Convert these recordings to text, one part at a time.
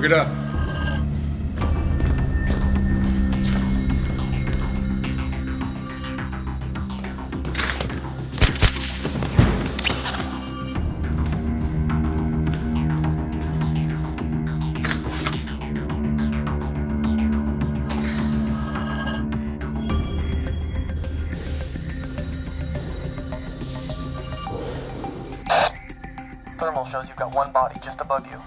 Hook it up. Thermal shows you've got one body just above you.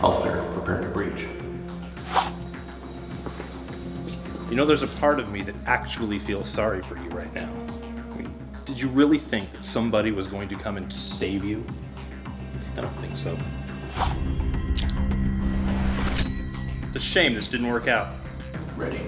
All clear, preparing to breach. You know, there's a part of me that actually feels sorry for you right now. I mean, did you really think that somebody was going to come and save you? I don't think so. It's a shame this didn't work out. Ready.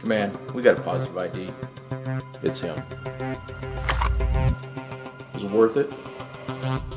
Command, we got a positive ID. It's him. Was it worth it?